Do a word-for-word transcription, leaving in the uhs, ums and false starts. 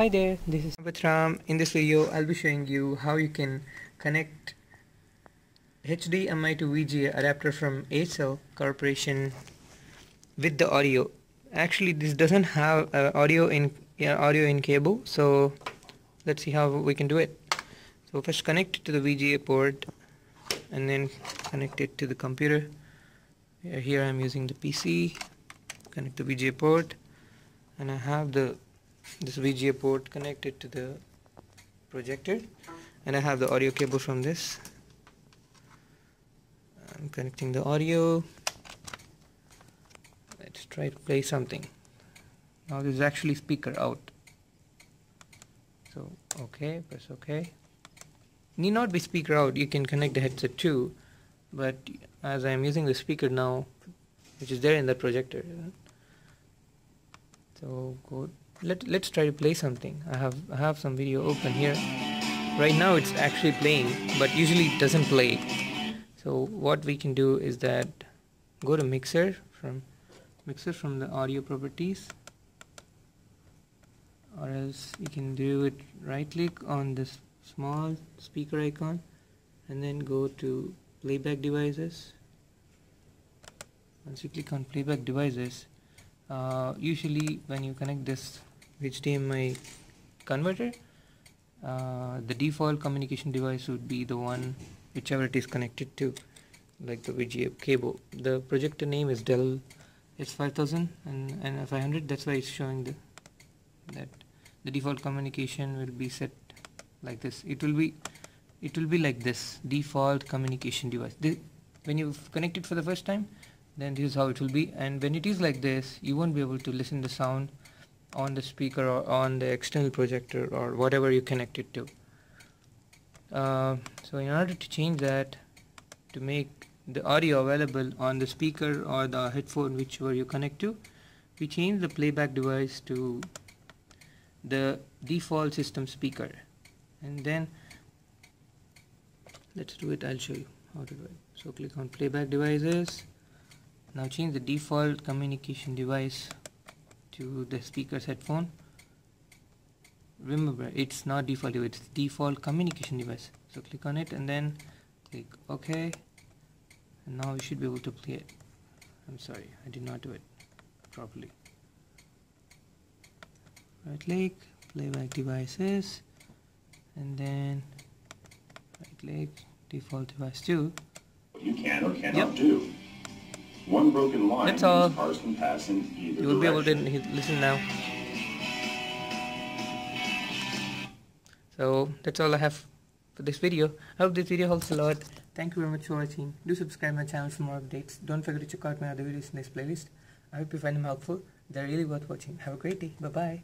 Hi there, this is Ambatram. In this video I'll be showing you how you can connect H D M I to V G A adapter from A S O Corporation with the audio. Actually this doesn't have uh, audio in uh, audio in cable, so let's see how we can do it. So first connect it to the V G A port and then connect it to the computer. Here I'm using the P C, connect the V G A port, and I have the this V G A port connected to the projector, and I have the audio cable from this. I'm connecting the audio. Let's try to play something. Now this is actually speaker out. So okay, press okay. Need not be speaker out, you can connect the headset too, but as I am using the speaker now, which is there in the projector. So go. Let Let's try to play something. I have I have some video open here. Right now it's actually playing, but usually it doesn't play. So what we can do is that go to mixer from mixer from the audio properties, or else you can do it. Right click on this small speaker icon, and then go to playback devices. Once you click on playback devices, uh, usually when you connect this H D M I converter, uh, the default communication device would be the one whichever it is connected to, like the V G A cable. The projector name is Dell S five thousand and, and five hundred, that's why it's showing the, that the default communication will be set like this. It will be it will be like this, default communication device. This, when you connect it for the first time, then this is how it will be, and when it is like this, you won't be able to listen to the sound on the speaker or on the external projector or whatever you connect it to. Uh, so in order to change that, to make the audio available on the speaker or the headphone which where you connect to, we change the playback device to the default system speaker, and then let's do it. I'll show you how to do it. So click on playback devices. Now change the default communication device to the speaker's headphone. Remember, it's not default device, it's default communication device. So click on it and then click OK. And now you should be able to play it. I'm sorry, I did not do it properly. Right click, playback devices, and then right click, default device two. You can or cannot yep. do. One broken line. That's all. Cars can pass in either you will direction. Be able to listen now. So that's all I have for this video. I hope this video helps a lot. Thank you very much for watching. Do subscribe my channel for more updates. Don't forget to check out my other videos in this playlist. I hope you find them helpful. They're really worth watching. Have a great day. Bye bye.